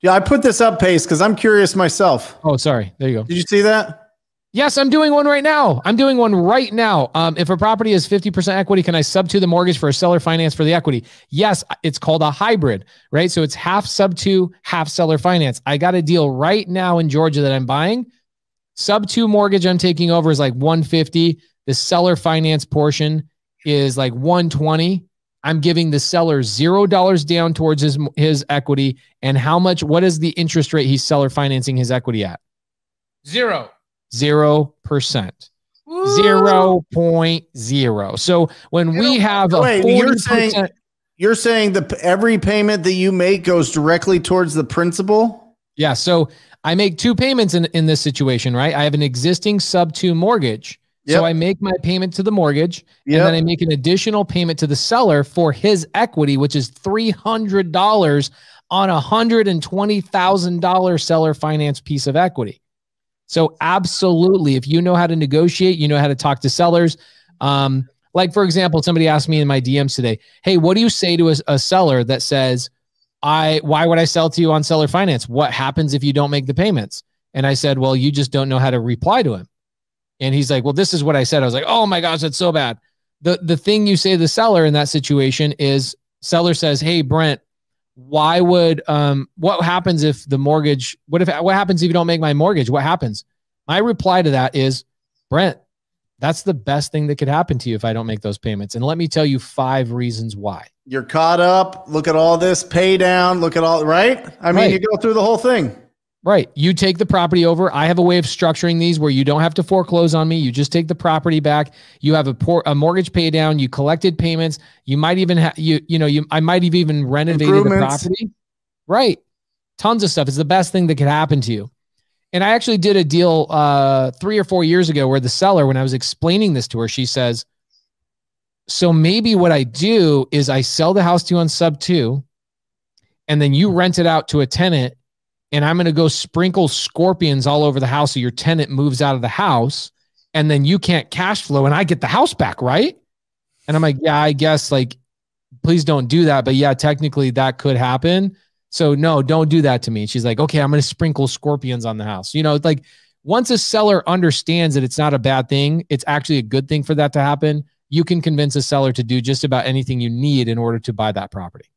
Yeah, I put this up, Pace, because I'm curious myself. Oh, sorry. There you go. Did you see that? Yes, I'm doing one right now. I'm doing one right now. If a property is 50% equity, can I sub to the mortgage for a seller finance for the equity? Yes, it's called a hybrid, right? So it's half sub to, half seller finance. I got a deal right now in Georgia that I'm buying. Sub to mortgage I'm taking over is like 150. The seller finance portion is like 120. I'm giving the seller $0 down towards his equity. And how much, what is the interest rate he's seller financing his equity at? 0%. 0.0. So when we have a 40%, you're saying the every payment that you make goes directly towards the principal? Yeah. So I make two payments in this situation, right? I have an existing sub two mortgage. Yep. So I make my payment to the mortgage, yep, and then I make an additional payment to the seller for his equity, which is $300 on a $120,000 seller finance piece of equity. So absolutely, if you know how to negotiate, you know how to talk to sellers. Like for example, somebody asked me in my DMs today, hey, what do you say to a seller that says, why would I sell to you on seller finance? What happens if you don't make the payments? And I said, well, you just don't know how to reply to him. And he's like, well, this is what I said. I was like, oh my gosh, that's so bad. The thing you say to the seller in that situation is, seller says, hey, Brent, why would, what happens if the mortgage, what happens if you don't make my mortgage? What happens? My reply to that is, Brent, that's the best thing that could happen to you if I don't make those payments. And let me tell you 5 reasons why. You're caught up. Look at all this pay down. Look at all, right? I mean, you go through the whole thing. Right. You take the property over. I have a way of structuring these where you don't have to foreclose on me. You just take the property back. You have a mortgage pay down. You collected payments. You might even have, I might have even renovated the property. Right. Tons of stuff. It's the best thing that could happen to you. And I actually did a deal 3 or 4 years ago where the seller, when I was explaining this to her, she says, so maybe what I do is I sell the house to you on sub two, and then you rent it out to a tenant, and I'm going to go sprinkle scorpions all over the house so your tenant moves out of the house, and then you can't cash flow and I get the house back, right? And I'm like, yeah, I guess, like, please don't do that. But yeah, technically that could happen. So no, don't do that to me. And she's like, okay, I'm going to sprinkle scorpions on the house. You know, it's like, once a seller understands that it's not a bad thing, it's actually a good thing for that to happen, you can convince a seller to do just about anything you need in order to buy that property.